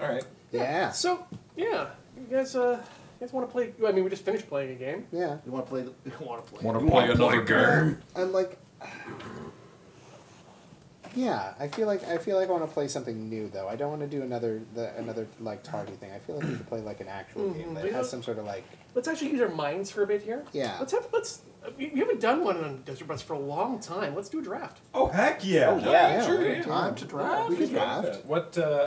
All right. Yeah. So, yeah, you guys want to play? I mean, we just finished playing a game. Yeah. You want to play? You want to play another game? I'm like, yeah. I feel like I want to play something new though. I don't want to do another like target thing. I feel like we should play like an actual game that has some sort of like. Let's actually use our minds for a bit here. Yeah. Let's. We haven't done one on Desert Bus for a long time. Let's do a draft. Oh, heck yeah. Oh, yeah. Sure. Time to draft. We could draft.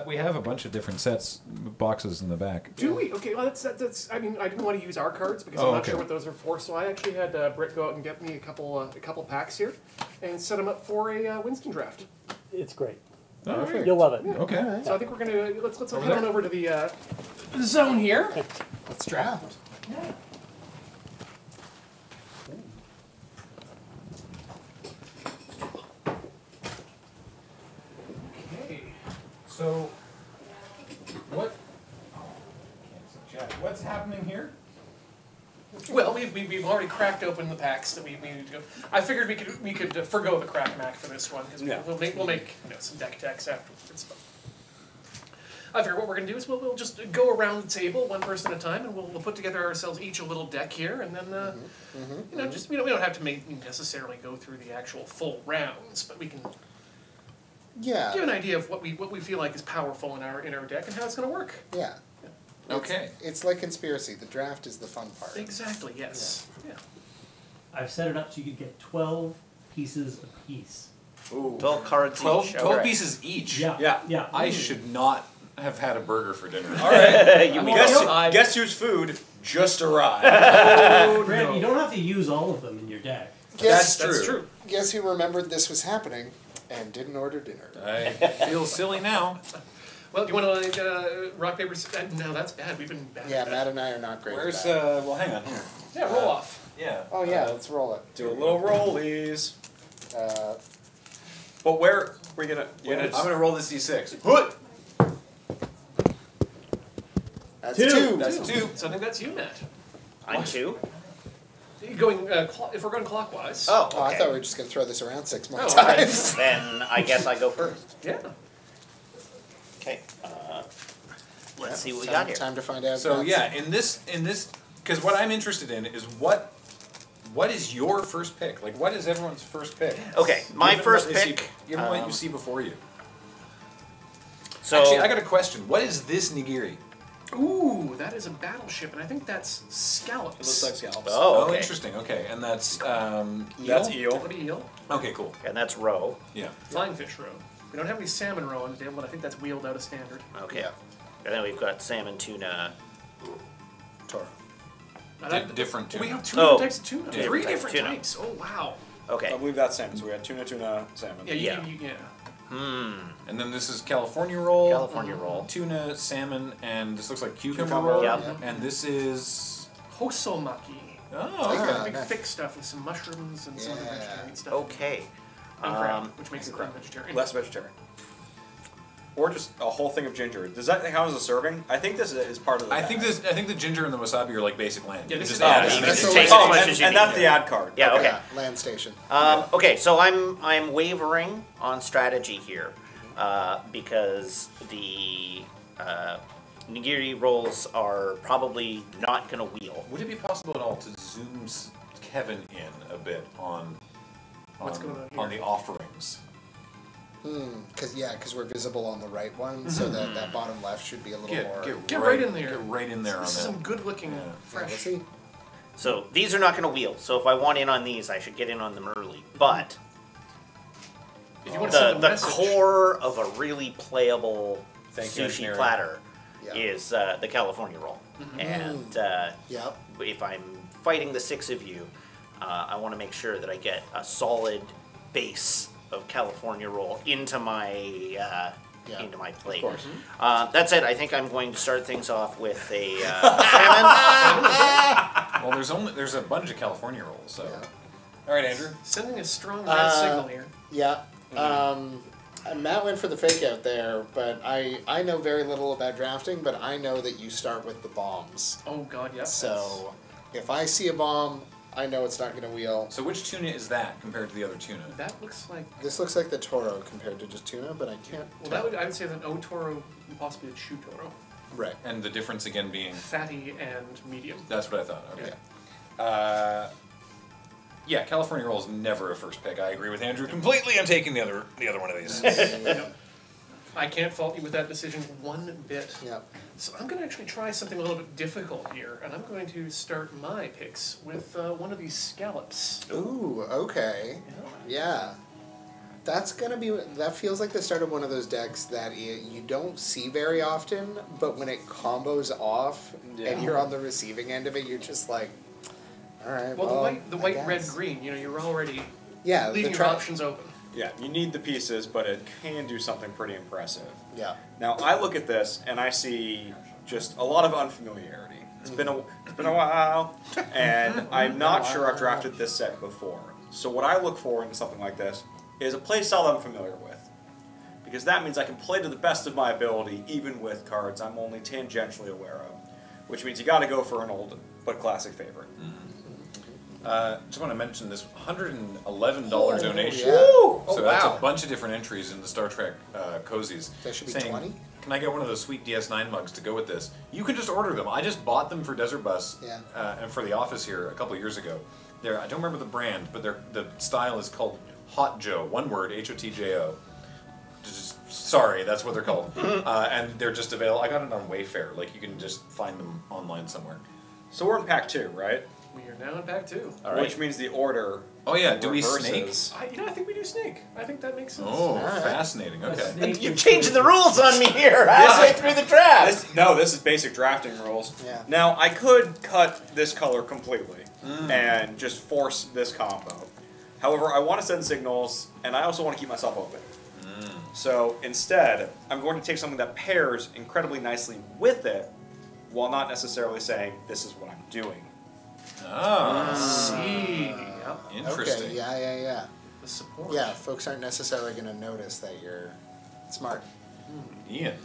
We have a bunch of different sets, boxes in the back. Do we? Okay, well, that's I mean, I didn't want to use our cards because I'm not sure what those are for, so I actually had Britt go out and get me a couple packs here and set them up for a Winston draft. It's great. Oh, right. You'll love it. Yeah. Okay. Right. So I think we're going to, let's head on over to the zone here. Let's draft. Yeah. So, what's happening here? Well, we've already cracked open the packs that we needed to go. I figured we could forgo the crack mac for this one because we'll make some deck attacks afterwards. But I figured what we're gonna do is we'll just go around the table one person at a time and we'll put together ourselves each a little deck here and then we don't have to necessarily go through the actual full rounds, but we can. Yeah. Give an idea of what we feel like is powerful in our deck and how it's going to work. Yeah. Okay. It's like conspiracy. The draft is the fun part. Exactly. Yes. Yeah. I've set it up so you could get 12 pieces apiece. Ooh. 12 cards. 12 pieces each. Yeah. Yeah. Yeah. I should not have had a burger for dinner. All right. guess whose food just arrived. Oh, Brad, no. You don't have to use all of them in your deck. Yes, that's true. Guess who remembered this was happening? And didn't order dinner. I feel silly now. Well, do you want to like, rock, paper, scissors? No, that's bad. We've been bad. Yeah, Matt and I are not great. Where's, well, hang on. Yeah, roll off. Yeah. Oh, yeah, let's roll it. Do a little rollies. But where we're going to. I'm going to roll this d6. What? That's two. That's two. So I think that's you, Matt. I'm two. Going if we're going clockwise. Oh, okay. Oh, I thought we were just going to throw this around 6 more times. Right. Then I guess I go first. Yeah. Okay. Let's see what we got here. Time to find out. So yeah, in this, because what I'm interested in is what is your first pick? Like, what is everyone's first pick? Okay, my first pick. Given what you see before you. So actually, I got a question. What is this nigiri? Ooh, that is a battleship, and I think that's scallops. It looks like scallops. Oh, okay. Oh, interesting. Okay, and that's eel. That's eel. That'll be eel. Okay, cool. And that's roe. Yeah. Flying fish roe. We don't have any salmon roe on the table, but I think that's wheeled out of standard. Okay. Yeah. And then we've got salmon, tuna, taro. Different tuna. We have two types of tuna. Three different types. Oh wow. Okay. I believe that's salmon. So we had tuna, salmon. Yeah. Yeah. And then this is California roll. California roll. Tuna, salmon, and this looks like cucumber roll. Yeah. And this is hosomaki. Oh, okay. Like thick stuff with some mushrooms and some vegetarian stuff. Okay. And crab, which makes it vegetarian. Less vegetarian. Or just a whole thing of ginger. Does that count as a serving? I think this is part of the. I think the ginger and the wasabi are like basic land. Yeah, this is ad. And that's the ad card. Yeah. Okay. Yeah, land station. Okay, so I'm wavering on strategy here, because the nigiri rolls are probably not going to wheel. Would it be possible at all to zoom Kevin in a bit on what's going on here? On the offerings? Because we're visible on the right one, so that bottom left should be a little more. Get right in there. Get right in there. This is some good-looking fresh. Yeah, so these are not going to wheel. So if I want in on these, I should get in on them early. But if you want the core of a really playable sushi platter is the California roll, and if I'm fighting the 6 of you, I want to make sure that I get a solid base of California roll into my plate. That said, I think I'm going to start things off with a salmon. Well, there's a bunch of California rolls, so. Yeah. All right, Andrew. Sending a strong red signal here. Yeah. Matt went for the fake out there, but I know very little about drafting, but I know that you start with the bombs. Oh God, yes. So if I see a bomb, I know it's not going to wheel. So which tuna is that compared to the other tuna? That looks like... This looks like the Toro compared to just tuna, but I can't tell. That would, I would say that O-Toro and possibly a Chu-Toro. Right. And the difference again being... Fatty and medium. That's what I thought. Okay. Yeah. Yeah, California roll is never a first pick. I agree with Andrew completely. I'm taking the other one of these. Yep. I can't fault you with that decision one bit. Yep. So I'm going to actually try something a little bit difficult here, and I'm going to start my picks with one of these scallops. Ooh, okay. Yeah. That's going to be... That feels like the start of one of those decks that you don't see very often, but when it combos off and you're on the receiving end of it, you're just like... All right, well, the white, red, green, you know, you're already leaving your options open. Yeah, you need the pieces, but it can do something pretty impressive. Yeah. Now, I look at this, and I see just a lot of unfamiliarity. It's been a while, and I'm not sure I've drafted this set before. So what I look for in something like this is a playstyle that I'm familiar with, because that means I can play to the best of my ability, even with cards I'm only tangentially aware of, which means you got to go for an old but classic favorite. Mm-hmm. Just want to mention this $111 donation. Yeah. Woo! So that's a bunch of different entries in the Star Trek cozies. That should be saying, 20? Can I get one of those sweet DS9 mugs to go with this? You can just order them. I just bought them for Desert Bus and for the office here a couple years ago. They're, I don't remember the brand, but the style is called Hot Joe. One word, H-O-T-J-O. Sorry, that's what they're called. And they're just available. I got it on Wayfair. Like, you can just find them online somewhere. So we're in Pack 2, right? We are now in Pack 2. All right. Which means the order. Oh, yeah. Do we snake? You know, I think we do snake. I think that makes sense. Oh, fascinating. Okay. You're changing the rules on me here halfway through the draft. This is basic drafting rules. Yeah. Now, I could cut this color completely and just force this combo. However, I want to send signals, and I also want to keep myself open. So instead, I'm going to take something that pairs incredibly nicely with it while not necessarily saying, this is what I'm doing. Oh, see. Yep. Interesting. Okay. Yeah. The support. Yeah, folks aren't necessarily going to notice that you're smart. Ian.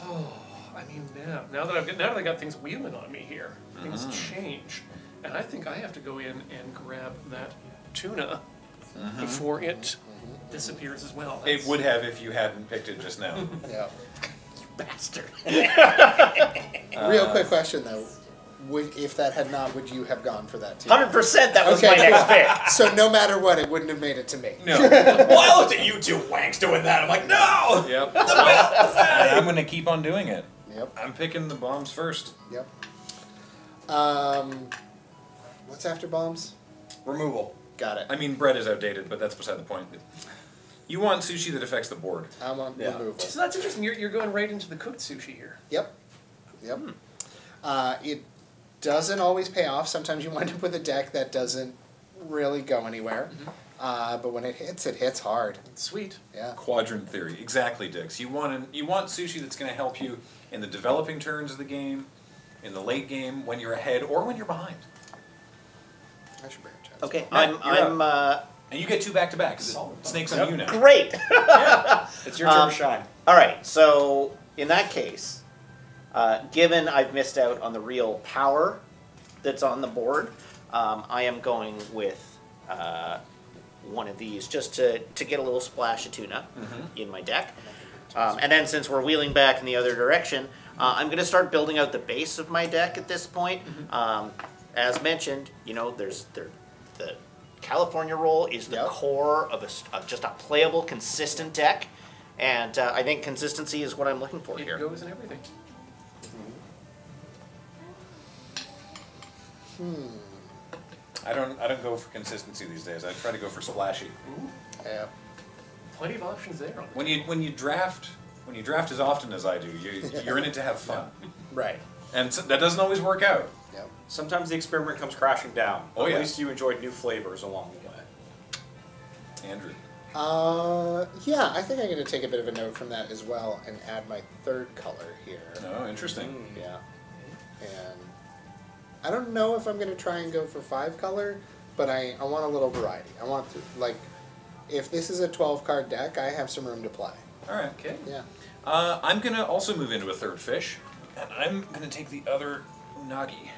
Oh, I mean, now that I got things wheeling on me here, things change, and I think I have to go in and grab that tuna before it disappears as well. That's... It would have if you hadn't picked it just now. Yeah. You bastard. Real quick question though. If that had not, would you have gone for that too? 100%. That was my next pick. So no matter what, it wouldn't have made it to me. No. Well, I looked at you two wanks doing that. I'm like, no. Yep. I'm going to keep on doing it. Yep. I'm picking the bombs first. Yep. What's after bombs? Removal. Got it. I mean, bread is outdated, but that's beside the point. You want sushi that affects the board. I want removal. So that's interesting. You're going right into the cooked sushi here. Yep. Yep. It doesn't always pay off. Sometimes you wind up with a deck that doesn't really go anywhere. But when it hits hard. It's sweet. Yeah. Quadrant theory. Exactly, Dix. You want sushi that's going to help you in the developing turns of the game, in the late game, when you're ahead, or when you're behind. I should bring a chance. Okay. And you get two back-to-back. Snake's on you now. Great! Yeah. It's your turn to shine. All right. So, in that case... given I've missed out on the real power that's on the board, I am going with one of these just to get a little splash of tuna in my deck. And then since we're wheeling back in the other direction, I'm going to start building out the base of my deck at this point. As mentioned, you know, the California roll is the core of just a playable, consistent deck. And I think consistency is what I'm looking for here. It goes in everything. I don't go for consistency these days. I try to go for splashy. Yeah. Plenty of options there. When you draft as often as I do, you're in it to have fun. Yeah. Right. And so, that doesn't always work out. Yeah. Sometimes the experiment comes crashing down. Oh, At least you enjoyed new flavors along the way. Andrew. Yeah, I think I'm going to take a bit of a note from that as well and add my third color here. Oh, interesting. Yeah. And I don't know if I'm going to try and go for 5-color, but I want a little variety. I want to, like, if this is a 12-card deck, I have some room to play. All right. Okay. Yeah. I'm going to also move into a third fish, and I'm going to take the other unagi.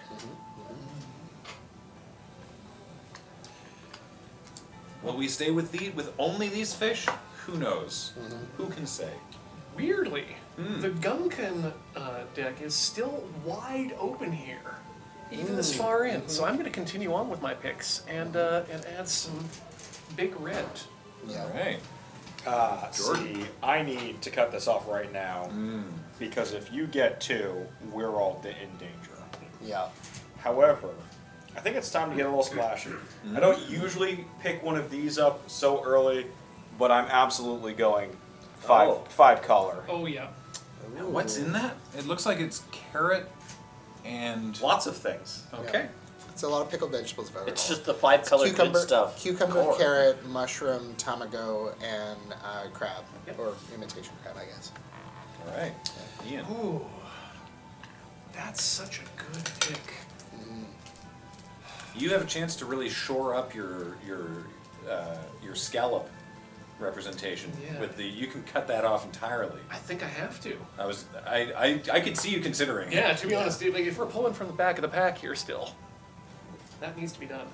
Will we stay with only these fish? Who knows? Mm-hmm. Who can say? Weirdly, the Gunkan deck is still wide open here, even this far in. So I'm going to continue on with my picks and add some big red. Yeah. All right. See, I need to cut this off right now because if you get two, we're all in danger. Yeah. However, I think it's time to get a little splashy. I don't usually pick one of these up so early, but I'm absolutely going five color. Oh yeah. Ooh. What's in that? It looks like it's carrot and lots of things. Okay. Yeah. It's a lot of pickled vegetables. It's just the five color good stuff. Cucumber, carrot, mushroom, tamago, and crab or imitation crab, I guess. All right. Ian. Ooh, that's such a good pick. You have a chance to really shore up your scallop representation with the. You can cut that off entirely. I think I have to. I could see you considering. Yeah, to be honest, dude, like if we're pulling from the back of the pack here, still, that needs to be done.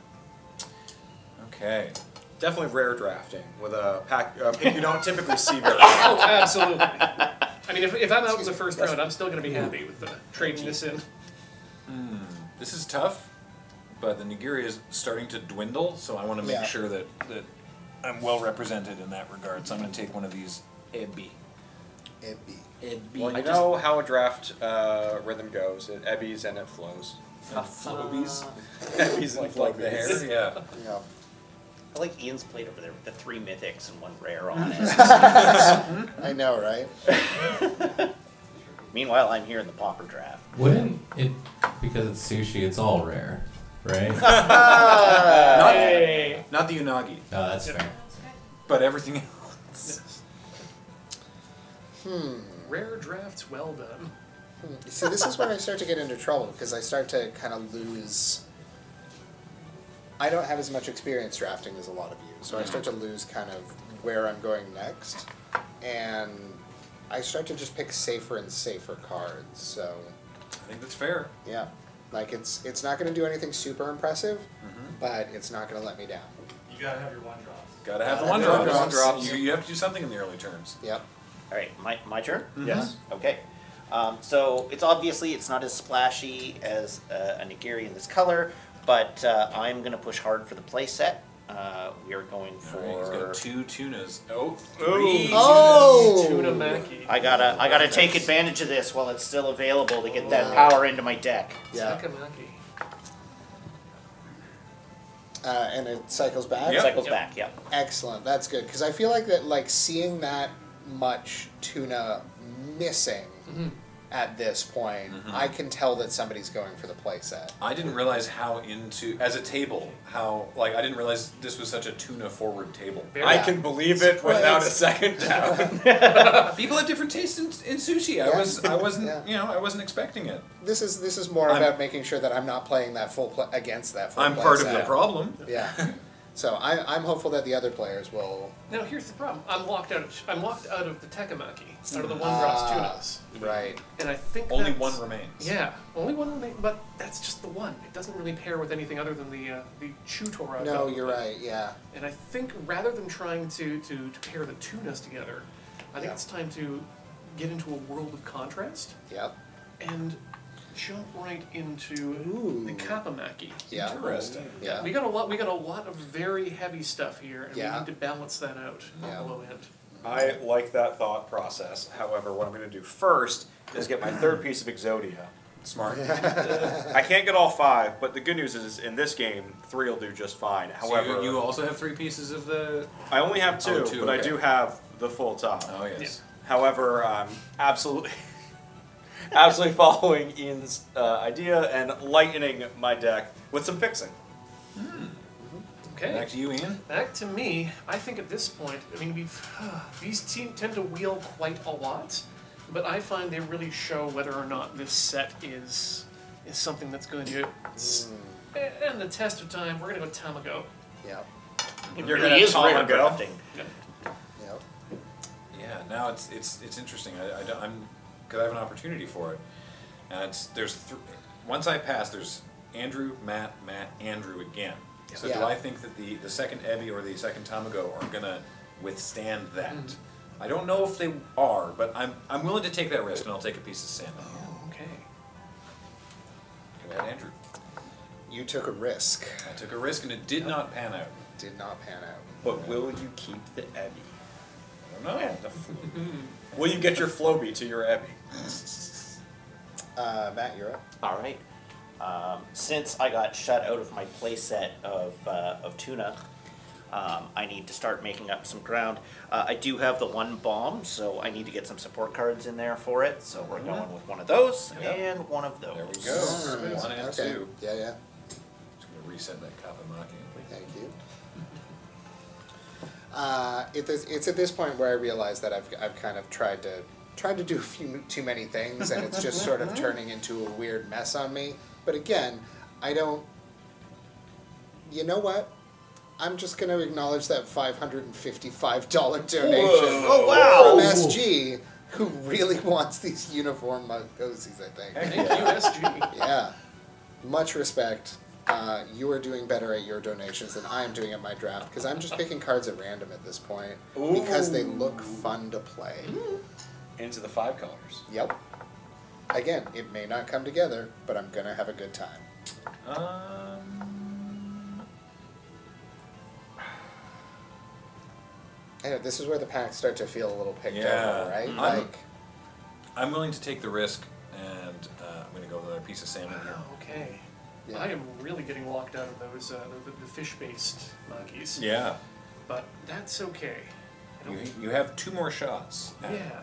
Okay. Definitely rare drafting with a pack you don't typically see very much. Oh, absolutely. I mean, if I'm out in the first round, I'm still going to be happy with the trading this in. This is tough. But the nigiri is starting to dwindle, so I want to make sure that I'm well represented in that regard. So I'm going to take one of these ebi. Ebi. Well, you know how a draft rhythm goes. It ebbs and it flows. Ebbs and flows. The hair. Yeah. I like Ian's plate over there with the three mythics and one rare on it. I know, right? Meanwhile, I'm here in the pauper draft. Wouldn't it, because it's sushi, it's all rare. Right? Not the unagi. Oh, that's fair. But everything else. Rare drafts, well done. See, this is where I start to get into trouble, because I start to kind of lose... I don't have as much experience drafting as a lot of you, so I start to lose kind of where I'm going next, and I start to just pick safer and safer cards, so... I think that's fair. Yeah. Like, it's not going to do anything super impressive, but it's not going to let me down. You got to have your one-drops. Got to have the one-drops. You have to do something in the early turns. Yep. All right, my turn? Yes. Okay. So, it's not as splashy as a nigiri in this color, but I'm going to push hard for the play set. We are going for... He's got two tunas. Oh, three tunas. Tuna maki. I gotta take advantage of this while it's still available to get that power into my deck. Yeah. Sakamaki. And it cycles back? Yep. It cycles back. Excellent. That's good. Because I feel like that, seeing that much tuna missing... at this point, I can tell that somebody's going for the play set. I didn't realize how I didn't realize this was such a tuna-forward table. I can believe it without a second doubt. People have different tastes in sushi. Yeah. I wasn't expecting it. This is more about making sure that I'm not playing that full play against that full play set. I'm part of the problem. Yeah. So I'm hopeful that the other players will. Now here's the problem. I'm locked out of the Tekamaki, out of the one-drops tunas. Right. And I think only one remains. Yeah, only one remains. But that's just the one. It doesn't really pair with anything other than the Chutora. No, you're right. Yeah. And I think rather than trying to pair the tunas together, I think it's time to get into a world of contrast. Yep. And jump right into the kapamaki. Yeah. Interesting. Yeah. We got a lot of very heavy stuff here, and we need to balance that out on the low end. I like that thought process. However, what I'm going to do first is get my third piece of Exodia. Smart. I can't get all five, but the good news is in this game, three will do just fine. However, so you also have three pieces of the. I only have two, but I do have the full top. Oh yes. Yeah. However, I'm absolutely. Absolutely following Ian's idea and lightening my deck with some fixing. Okay. Back to you, Ian. Back to me. I think at this point, I mean, these teams tend to wheel quite a lot, but I find they really show whether or not this set is something that's going to and the test of time. We're going to go Tamago. Yeah. You're going to Tamago. Yeah. Now it's interesting. I'm. Because I have an opportunity for it. Once I pass, there's Andrew, Matt, Andrew again. So do I think that the second Ebi or the second Tamago are going to withstand that? Mm-hmm. I don't know if they are, but I'm willing to take that risk, and I'll take a piece of salmon. Oh, okay. Go ahead, Andrew. You took a risk. I took a risk, and it did not pan out. Did not pan out. But will you keep the Ebi? I don't know. Yeah, will you get your Floby to your Ebi? Matt, you're up. All right. Since I got shut out of my playset of tuna, I need to start making up some ground. I do have the one bomb, so I need to get some support cards in there for it. So we're going with one of those and one of those. There we go. Oh, one and two. Yeah, yeah. Just gonna reset that Kapamaki. Thank you. It's at this point where I realize that I've kind of tried to do a few too many things, and it's just sort of turning into a weird mess on me. But again, I don't... You know what? I'm just going to acknowledge that $555 donation from SG, who really wants these uniform cozies, I think. Thank you, SG. Yeah. Much respect. You are doing better at your donations than I am doing at my draft, because I'm just picking cards at random at this point, because they look fun to play. Into the five colors. Yep. Again, it may not come together, but I'm going to have a good time. I know, this is where the packs start to feel a little picked over, right? I'm willing to take the risk, and I'm going to go with another piece of salmon here. Okay. Yeah. I am really getting locked out of those the fish-based monkeys. Yeah. But that's okay. You have two more shots. Yeah.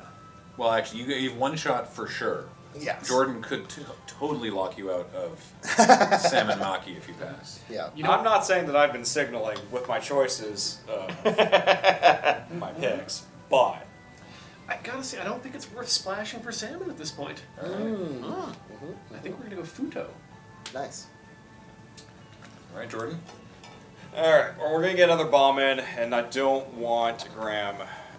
Well, actually, you gave one shot for sure. Yes. Jordan could totally lock you out of salmon maki if you pass. Yeah. You know, I'm not saying that I've been signaling with my choices, my picks, but I gotta say, I don't think it's worth splashing for salmon at this point. All right. I think we're gonna go futo. Nice. All right, Jordan. All right. Well, we're gonna get another bomb in, and I don't want Graham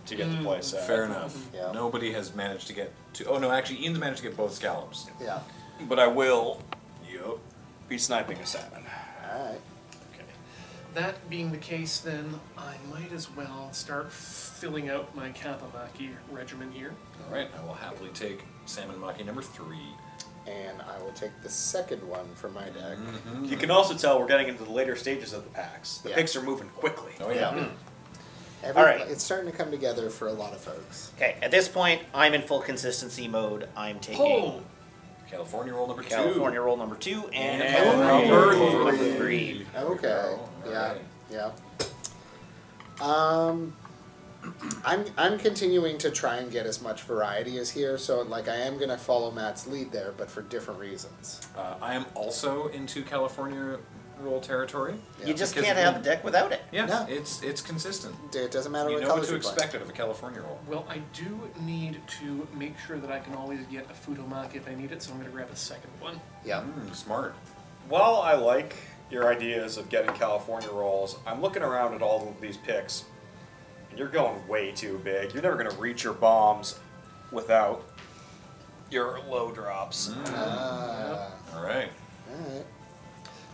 to get the place out. Fair enough. Yeah. Nobody has managed to get to... Oh, no, actually, Ian managed to get both scallops. Yeah. But I will be sniping a salmon. All right. Okay. That being the case, then, I might as well start filling out my Kapamaki regimen here. All right. I will happily take salmon maki number 3. And I will take the second one from my deck. Mm-hmm. You can also tell we're getting into the later stages of the packs. The picks are moving quickly. Oh, yeah. All right. It's starting to come together for a lot of folks. Okay, at this point, I'm in full consistency mode. I'm taking California roll number 2. California roll number 2 and roll number 3. Okay. Yeah. Yeah. I'm continuing to try and get as much variety as here, so like I am gonna follow Matt's lead there, but for different reasons. I am also into California roll territory. Yeah. You just can't have a deck without it. Yeah, no. It's consistent. It doesn't matter what colors you play. You know what to expect out of a California roll. Well, I do need to make sure that I can always get a futomaki if I need it, so I'm going to grab a second one. Yeah, smart. While I like your ideas of getting California rolls, I'm looking around at all of these picks, and you're going way too big. You're never going to reach your bombs without your low drops. All right. All right.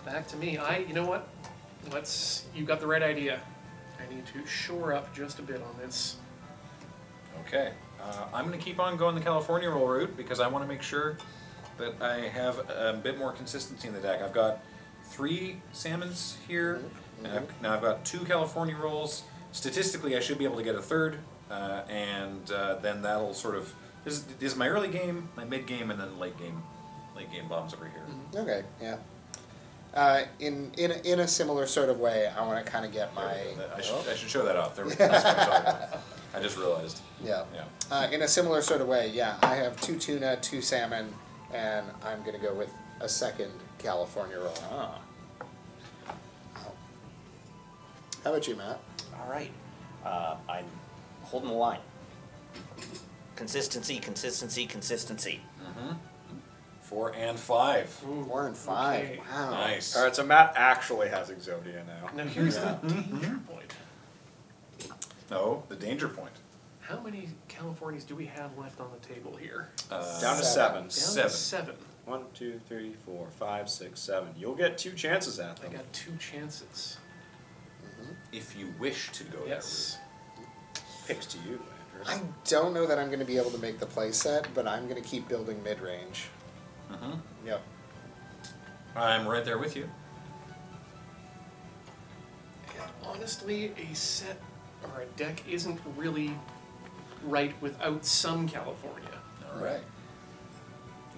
Back to me. You know what? You got the right idea. I need to shore up just a bit on this. Okay. I'm going to keep on going the California roll route because I want to make sure that I have a bit more consistency in the deck. I've got 3 salmons here, and now I've got 2 California rolls. Statistically, I should be able to get a third, and then that'll sort of... This is my early game, my mid game, and then late game. Late game bombs over here. Okay, yeah. In a similar sort of way, I want to kind of get my... I should show that off. There, that's what I'm talking about. I just realized. Yeah. In a similar sort of way, yeah, I have 2 tuna, 2 salmon, and I'm going to go with a second California roll. Ah. How about you, Matt? All right. I'm holding the line. Consistency, consistency, consistency. Mm-hmm. 4 and 5. Ooh, 4 and 5. Okay. Wow. Nice. All right, so Matt actually has Exodia now. Now here's the danger point. No, the danger point. How many Californias do we have left on the table here? Down to 7. Down to 7. One, two, three, four, five, six, seven. You'll get two chances at them. I got two chances. Mm-hmm. If you wish to go that route. Picks to you, Andrew. I don't know that I'm going to be able to make the play set, but I'm going to keep building mid-range. Mm-hmm. Yep. I'm right there with you. And honestly, a set or a deck isn't really right without some California. All right.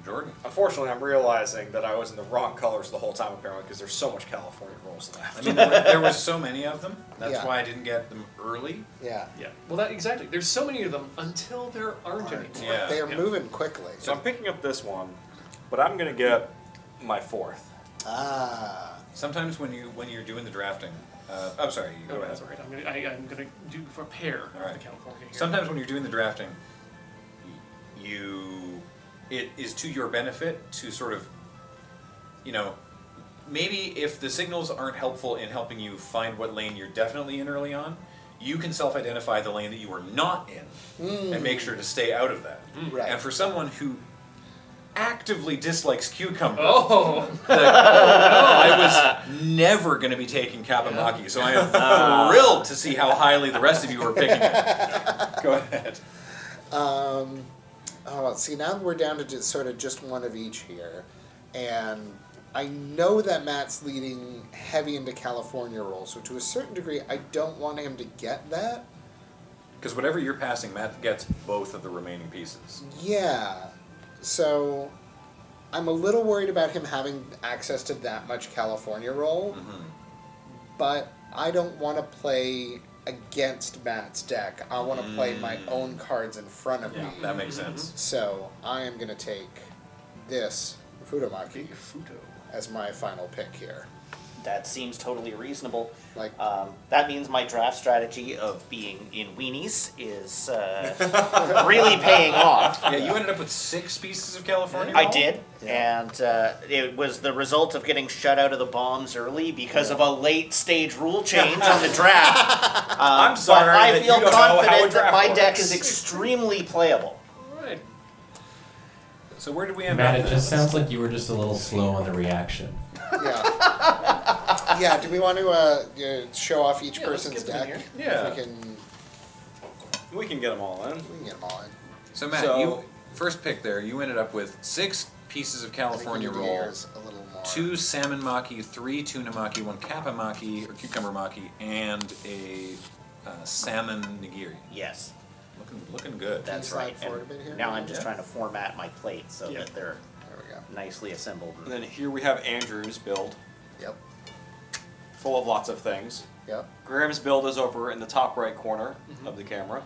Jordan. Unfortunately, I'm realizing that I was in the wrong colors the whole time, apparently, because there's so much California rolls left. I mean, there were so many of them. That's why I didn't get them early. Yeah. Yeah. Well, that exactly. There's so many of them until there aren't any. Yeah. They are moving quickly. So I'm picking up this one, but I'm going to get my fourth. Ah. Sometimes when you're doing the drafting, I'm sorry, you go ahead. That's all right. I'm going to do for a pair. All right. The California here. Sometimes when you're doing the drafting, it is to your benefit to sort of, you know, maybe if the signals aren't helpful in helping you find what lane you're definitely in early on, you can self-identify the lane that you are not in and make sure to stay out of that. Right. And for someone who actively dislikes cucumber, I was never going to be taking Kapamaki, so I am thrilled to see how highly the rest of you are picking it. Go ahead. Oh, see, now we're down to sort of just one of each here. And I know that Matt's leading heavy into California roll, so to a certain degree, I don't want him to get that. Because whatever you're passing, Matt gets both of the remaining pieces. Yeah. So I'm a little worried about him having access to that much California roll. Mm-hmm. But I don't want to play against Matt's deck. I want to play my own cards in front of me. That makes sense. So I am going to take this Futomaki as my final pick here. That seems totally reasonable. Like, that means my draft strategy of being in weenies is really paying off. Yeah, you ended up with 6 pieces of California. I did, and it was the result of getting shut out of the bombs early because of a late stage rule change on the draft. I'm sorry, but I feel confident that my deck is extremely playable. All right. So where did we end up? Matt, it just sounds like you were just a little slow on the reaction. Yeah. Yeah, do we want to show off each person's deck? Yeah. If we can get them all in. We can get them all in. So, Matt, you first pick there. You ended up with 6 pieces of California roll, 2 salmon maki, 3 tuna maki, 1 kappa maki, or cucumber maki, and a salmon nigiri. Yes. Looking good. That's right. Now I'm just trying to format my plate so that they're nicely assembled. And then here we have Andrew's build. Yep. Full of lots of things. Yep. Graham's build is over in the top right corner of the camera.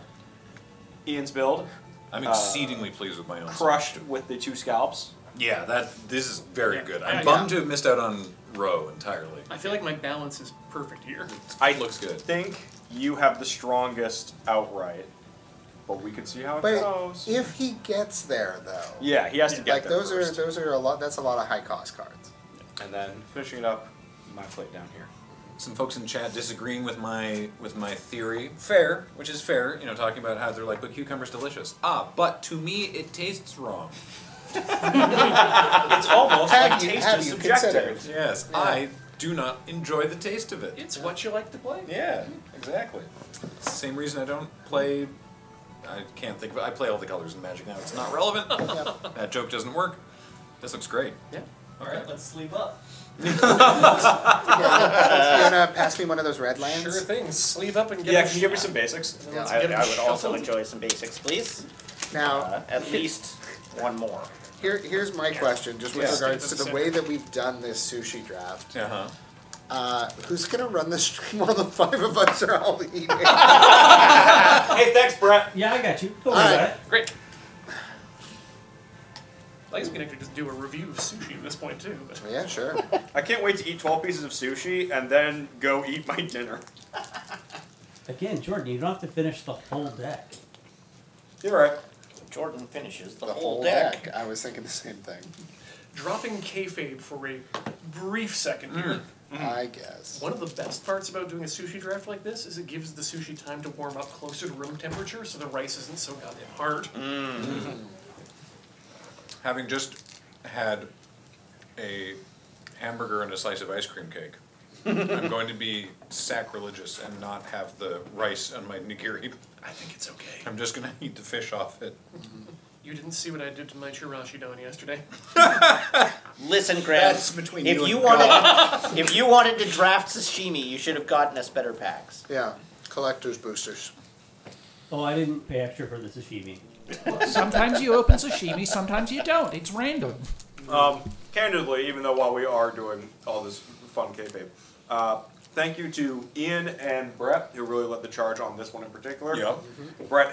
Ian's build. I'm exceedingly pleased with my own. Crushed with the 2 scalps. Yeah, this is very good. I'm bummed to have missed out on Roe entirely. I feel like my balance is perfect here. It looks good. I think you have the strongest outright. But we can see how it goes. If he gets there, though. Yeah, he has to get there. Like those are a lot. That's a lot of high cost cards. And then finishing it up, my plate down here. Some folks in chat disagreeing with my theory. Fair, which is fair. You know, talking about how they're like, but cucumber's delicious. Ah, but to me, it tastes wrong. It's almost like taste is subjective. Yes, yeah. I do not enjoy the taste of it. It's what you like to play. Yeah, exactly. It's the same reason I don't play. I can't think of it. I play all the colors in Magic now. It's not relevant. That joke doesn't work. This looks great. Yeah. All right, let's sleep up. You want to pass me one of those red lands? Sure thing. Sleeve up and get can you give me some basics? Yeah. I would also enjoy some basics, please. Now, at least one more. Here's my question, just with regards to the way that we've done this sushi draft. Who's going to run the stream while the 5 of us are all eating? Hey, thanks, Brett. Yeah, I got you. Don't worry about it. Great. I'd like to just do a review of sushi at this point, too. But. Yeah, sure. I can't wait to eat 12 pieces of sushi and then go eat my dinner. Again, Jordan, you don't have to finish the whole deck. You're right. Jordan finishes the whole deck. I was thinking the same thing. Dropping kayfabe for a brief second here. I guess. One of the best parts about doing a sushi draft like this is it gives the sushi time to warm up closer to room temperature so the rice isn't so goddamn hard. Having just had a hamburger and a slice of ice cream cake. I'm going to be sacrilegious and not have the rice on my nigiri. I think it's okay. I'm just going to eat the fish off it. You didn't see what I did to my chirashi don yesterday. Listen, Graham, if you wanted to draft sashimi, you should have gotten us better packs. Yeah, collector's boosters. Oh, I didn't pay extra for the sashimi. Sometimes you open sashimi, sometimes you don't. It's random. Candidly, even though while we are doing all this fun kayfabe, thank you to Ian and Brett, who really led the charge on this one in particular. Yep. Mm-hmm. Brett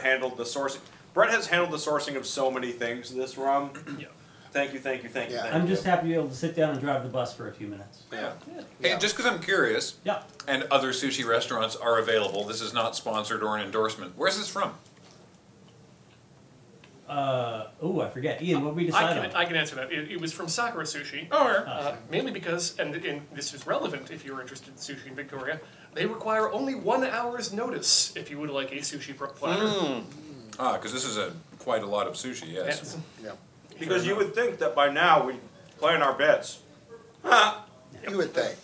has handled the sourcing of so many things this run. Yeah. Thank you. Yeah. I'm just happy to be able to sit down and drive the bus for a few minutes. Yeah. Hey, just because I'm curious, and other sushi restaurants are available, this is not sponsored or an endorsement. Where's this from? I forget. Ian, what did we decide on? I can answer that. It was from Sakura Sushi. Mainly because, and this is relevant if you're interested in sushi in Victoria, they require only 1 hour's notice if you would like a sushi platter. Because this is quite a lot of sushi, yes. Yeah. Because you would think that by now we'd plan our bets. You would think.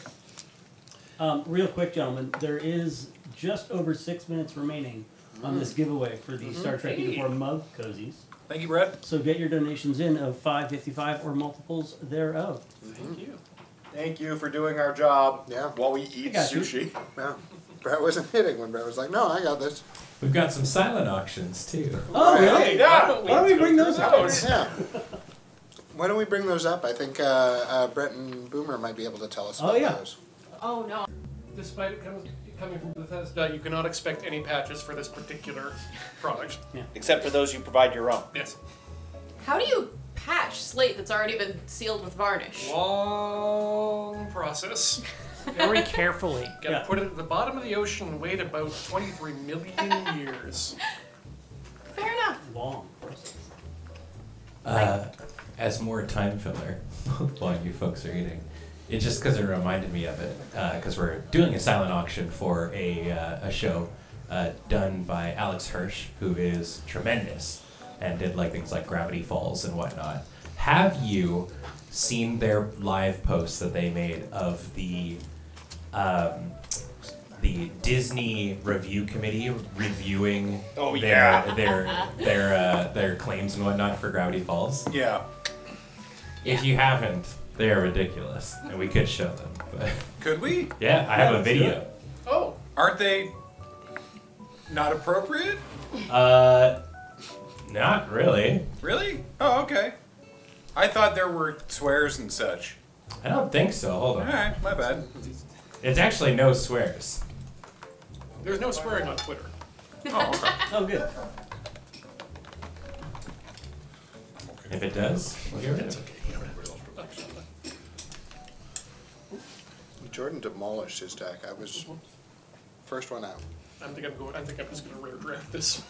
Real quick, gentlemen, there is just over 6 minutes remaining on this giveaway for the Star Trek Uniform Mug Cozies. Thank you, Brett. So get your donations in of $5.55 or multiples thereof. Thank you. Thank you for doing our job while we eat sushi. Yeah. Brett wasn't hitting when Brett was like, no, I got this. We've got some silent auctions, too. Oh, really? Yeah. Why don't we bring those up? Yeah. Why don't we bring those up? I think Brett and Boomer might be able to tell us about those. Oh, no. Despite it coming from Bethesda, you cannot expect any patches for this particular product. Except for those you provide your own. Yes. How do you patch slate that's already been sealed with varnish? Long process. Very carefully. Gotta put it at the bottom of the ocean and wait about 23 million years. Fair enough. Long process. As more time filler while you folks are eating, it's just because it reminded me of it, because we're doing a silent auction for a show done by Alex Hirsch, who is tremendous and did like things like Gravity Falls and whatnot. Have you seen their live posts that they made of the Disney review committee reviewing their claims and whatnot for Gravity Falls? Yeah. If you haven't, they are ridiculous, and we could show them. But could we? Yeah, I have a video. Oh, aren't they not appropriate? Not really. Really? Oh, okay. I thought there were swears and such. I don't think so. Hold on. All right, my bad. It's actually no swears. There's no swearing on Twitter. Oh, okay. Oh, good. If it does, we'll get rid of it. Okay. Jordan demolished his deck. I was first one out. I think I'm just going to rare draft this.